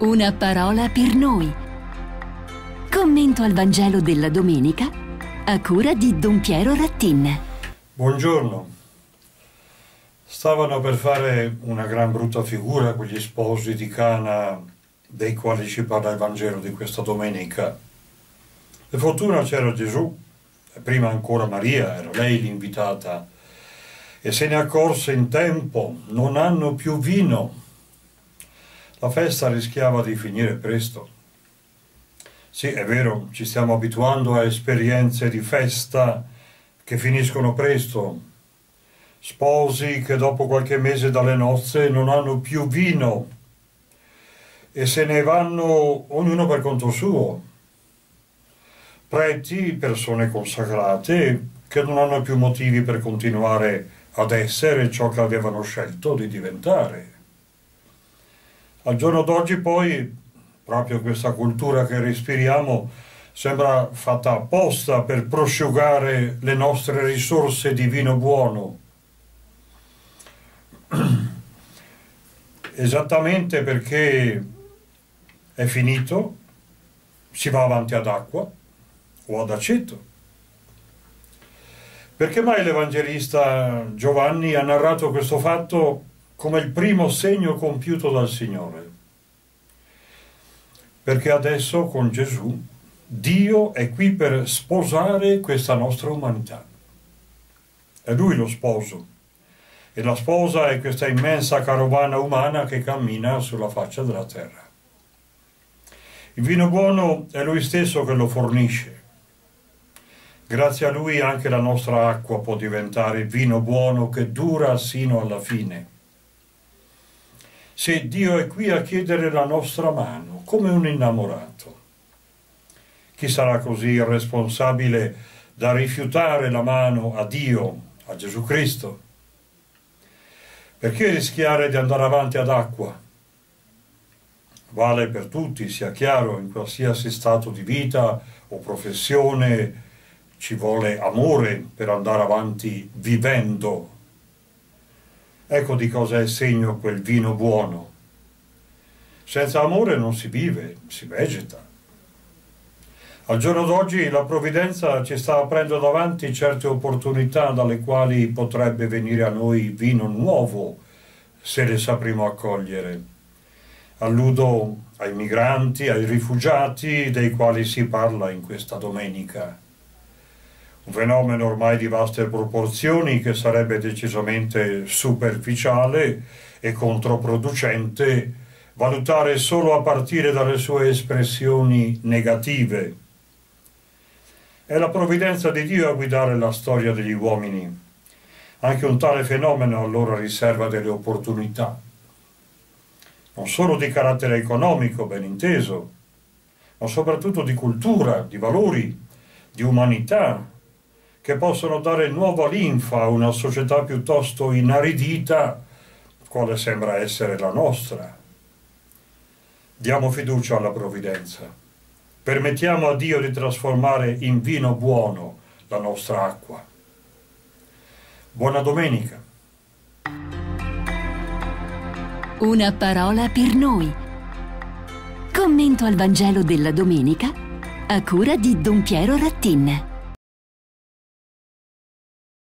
Una parola per noi. Commento al Vangelo della domenica a cura di Don Piero Rattin. Buongiorno. Stavano per fare una gran brutta figura quegli sposi di Cana dei quali ci parla il Vangelo di questa domenica. Per fortuna c'era Gesù, e prima ancora Maria, era lei l'invitata, e se ne accorse in tempo. Non hanno più vino. La festa rischiava di finire presto. Sì, è vero, ci stiamo abituando a esperienze di festa che finiscono presto. Sposi che dopo qualche mese dalle nozze non hanno più vino e se ne vanno ognuno per conto suo. Preti, persone consacrate, che non hanno più motivi per continuare ad essere ciò che avevano scelto di diventare. Al giorno d'oggi poi, proprio questa cultura che respiriamo sembra fatta apposta per prosciugare le nostre risorse di vino buono. Esattamente perché è finito, si va avanti ad acqua o ad aceto. Perché mai l'Evangelista Giovanni ha narrato questo fatto come il primo segno compiuto dal Signore? Perché adesso con Gesù Dio è qui per sposare questa nostra umanità. È Lui lo sposo, e la sposa è questa immensa carovana umana che cammina sulla faccia della terra. Il vino buono è Lui stesso che lo fornisce. Grazie a Lui anche la nostra acqua può diventare vino buono che dura sino alla fine. Se Dio è qui a chiedere la nostra mano, come un innamorato. Chi sarà così irresponsabile da rifiutare la mano a Dio, a Gesù Cristo? Perché rischiare di andare avanti ad acqua? Vale per tutti, sia chiaro, in qualsiasi stato di vita o professione ci vuole amore per andare avanti vivendo. Ecco di cosa è segno quel vino buono. Senza amore non si vive, si vegeta. Al giorno d'oggi la provvidenza ci sta aprendo davanti certe opportunità dalle quali potrebbe venire a noi vino nuovo se le sapremo accogliere. Alludo ai migranti, ai rifugiati dei quali si parla in questa domenica. Un fenomeno ormai di vaste proporzioni che sarebbe decisamente superficiale e controproducente valutare solo a partire dalle sue espressioni negative. È la provvidenza di Dio a guidare la storia degli uomini. Anche un tale fenomeno allora riserva delle opportunità, non solo di carattere economico, ben inteso, ma soprattutto di cultura, di valori, di umanità, che possono dare nuova linfa a una società piuttosto inaridita, quale sembra essere la nostra. Diamo fiducia alla provvidenza. Permettiamo a Dio di trasformare in vino buono la nostra acqua. Buona domenica. Una parola per noi. Commento al Vangelo della domenica a cura di Don Piero Rattin.